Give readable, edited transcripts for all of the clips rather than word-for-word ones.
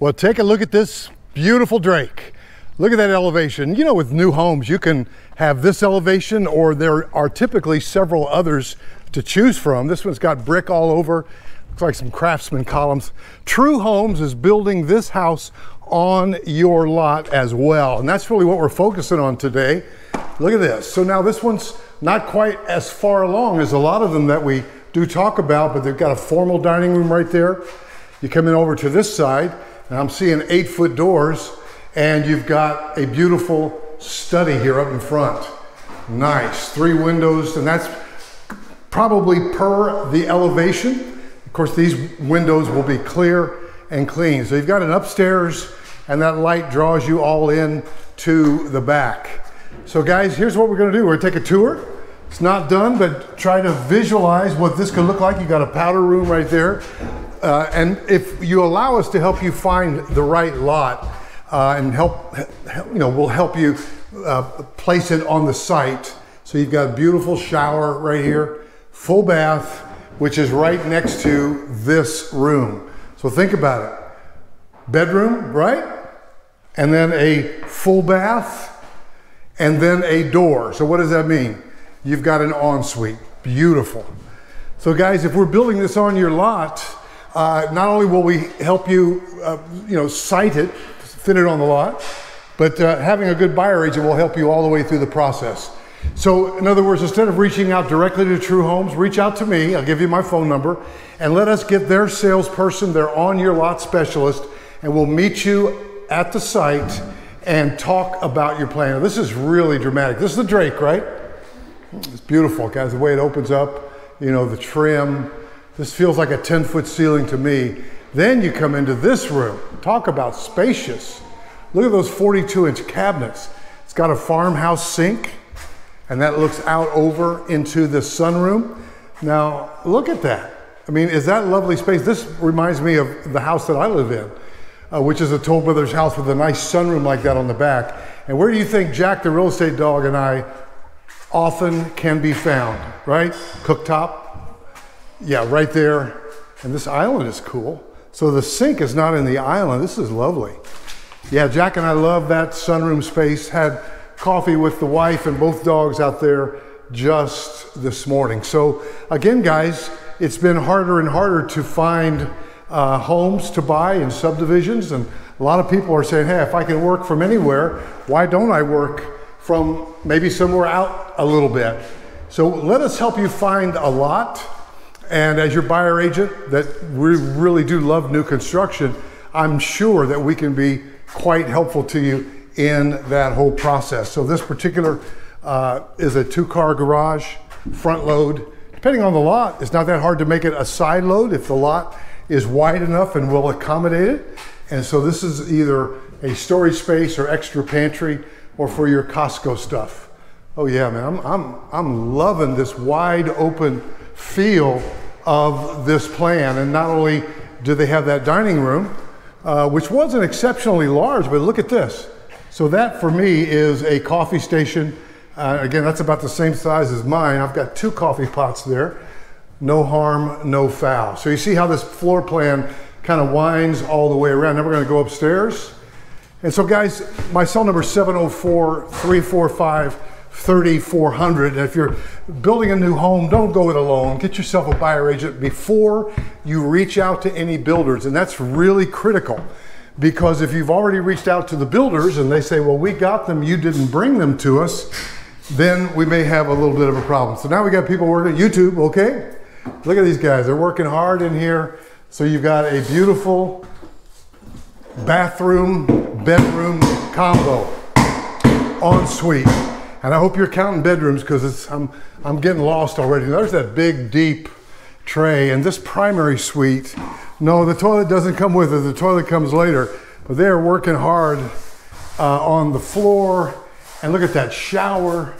Well, take a look at this beautiful Drake. Look at that elevation. You know, with new homes, you can have this elevation, or there are typically several others to choose from. This one's got brick all over. Looks like some craftsman columns. True Homes is building this house on your lot as well. And that's really what we're focusing on today. Look at this. So now this one's not quite as far along as a lot of them that we do talk about, but they've got a formal dining room right there. You come in over to this side, and I'm seeing 8-foot doors, and you've got a beautiful study here up in front. Nice, 3 windows, and that's probably per the elevation. Of course, these windows will be clear and clean. So you've got an upstairs, and that light draws you all in to the back. So guys, here's what we're gonna do. We're gonna take a tour. It's not done, but try to visualize what this could look like. You got a powder room right there. And if you allow us to help you find the right lot, and we'll help you place it on the site. So you've got a beautiful shower right here, full bath, which is right next to this room. So think about it. Bedroom, right? And then a full bath, and then a door. So what does that mean? You've got an ensuite, beautiful. So guys, if we're building this on your lot, not only will we help you, site it, fit it on the lot, but having a good buyer agent will help you all the way through the process. So in other words, instead of reaching out directly to True Homes, reach out to me. I'll give you my phone number, and let us get their salesperson, their on your lot specialist, and we'll meet you at the site and talk about your plan. Now, this is really dramatic. This is the Drake, right? It's beautiful, guys, the way it opens up, you know, the trim. This feels like a 10-foot ceiling to me. Then you come into this room. Talk about spacious. Look at those 42-inch cabinets. It's got a farmhouse sink, and that looks out over into the sunroom. Now, look at that. I mean, is that lovely space? This reminds me of the house that I live in, which is a Toll Brothers house with a nice sunroom like that on the back. And where do you think Jack, the real estate dog, and I often can be found, right? Cooktop, yeah, right there. And this island is cool. So the sink is not in the island. This is lovely. Yeah, Jack and I love that sunroom space. Had coffee with the wife and both dogs out there just this morning. So again, guys, it's been harder and harder to find homes to buy in subdivisions. And a lot of people are saying, hey, if I can work from anywhere, why don't I work from maybe somewhere out a little bit? So let us help you find a lot. And as your buyer agent, that we really do love new construction, I'm sure that we can be quite helpful to you in that whole process. So this particular is a 2-car garage, front load. Depending on the lot, it's not that hard to make it a side load if the lot is wide enough and will accommodate it. And so this is either a storage space or extra pantry, or for your Costco stuff. Oh yeah, man, I'm loving this wide open feel of this plan. And not only do they have that dining room, which wasn't exceptionally large, but look at this. So that for me is a coffee station. Again, that's about the same size as mine. I've got 2 coffee pots there. No harm, no foul. So you see how this floor plan kind of winds all the way around. Now we're gonna go upstairs. And so guys, my cell number is 704-345-3400. And if you're building a new home, don't go it alone. Get yourself a buyer agent before you reach out to any builders. And that's really critical, because if you've already reached out to the builders and they say, well, we got them, you didn't bring them to us, then we may have a little bit of a problem. So now we got people working at YouTube, okay? Look at these guys, they're working hard in here. So you've got a beautiful bathroom, bedroom combo, ensuite. And I hope you're counting bedrooms, because I'm getting lost already. There's that big, deep tray. And this primary suite, no, the toilet doesn't come with it. The toilet comes later. But they're working hard on the floor. And look at that shower.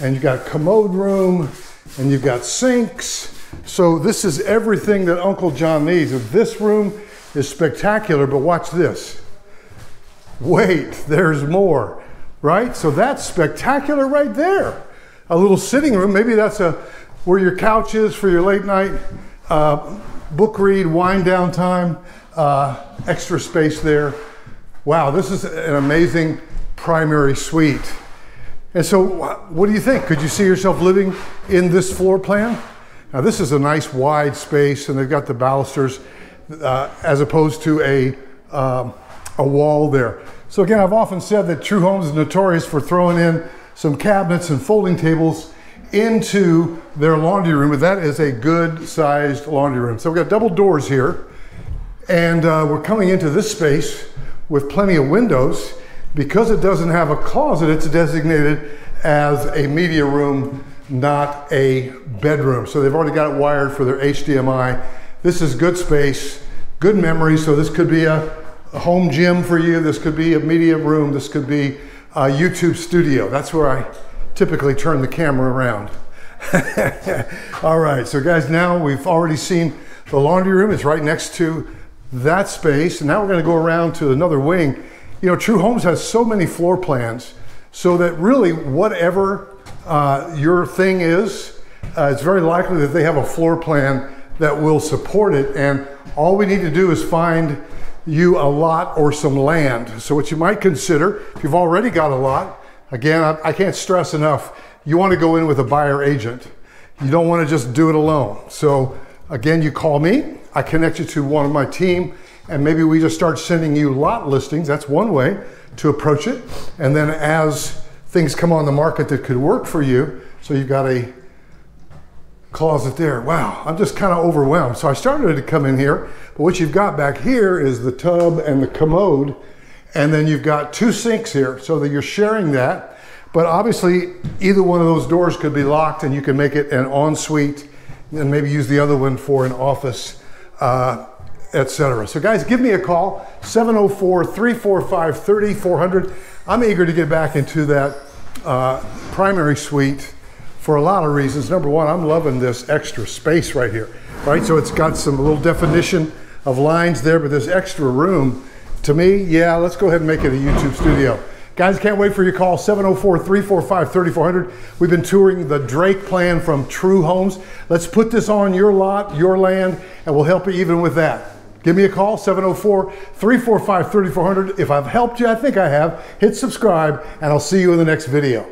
And you've got commode room. And you've got sinks. So this is everything that Uncle John needs. This room is spectacular, but watch this. Wait, there's more, right? So that's spectacular right there. A little sitting room, maybe that's where your couch is for your late night book read, wind down time. Extra space there. Wow, this is an amazing primary suite. And so what do you think? Could you see yourself living in this floor plan? Now this is a nice wide space, and they've got the balusters as opposed to a wall there. So again, I've often said that True Homes is notorious for throwing in some cabinets and folding tables into their laundry room, but that is a good sized laundry room. So we've got double doors here, and we're coming into this space with plenty of windows. Because it doesn't have a closet, it's designated as a media room, not a bedroom. So they've already got it wired for their HDMI. This is good space, good memory. So this could be a home gym for you. This could be a media room. This could be a YouTube studio. That's where I typically turn the camera around. All right, so guys, now we've already seen the laundry room. It's right next to that space. And now we're gonna go around to another wing. You know, True Homes has so many floor plans, so that really whatever your thing is, it's very likely that they have a floor plan that will support it. And all we need to do is find you a lot or some land. So what you might consider, if you've already got a lot, again, I can't stress enough, you want to go in with a buyer agent. You don't want to just do it alone. So again, you call me, I connect you to one of my team, and maybe we just start sending you lot listings. That's one way to approach it. And then as things come on the market that could work for you, so you've got a closet there. Wow, I'm just kind of overwhelmed. So I started to come in here, but what you've got back here is the tub and the commode, and then you've got two sinks here, so that you're sharing that. But obviously, either one of those doors could be locked, and you can make it an ensuite, and maybe use the other one for an office, etc. So guys, give me a call, 704-345-3400. I'm eager to get back into that primary suite for a lot of reasons. Number one, I'm loving this extra space right here, right? So it's got some little definition of lines there, but this extra room, to me, yeah, let's go ahead and make it a YouTube studio. Guys, can't wait for your call, 704-345-3400. We've been touring the Drake plan from True Homes. Let's put this on your lot, your land, and we'll help you even with that. Give me a call, 704-345-3400. If I've helped you, I think I have, hit subscribe, and I'll see you in the next video.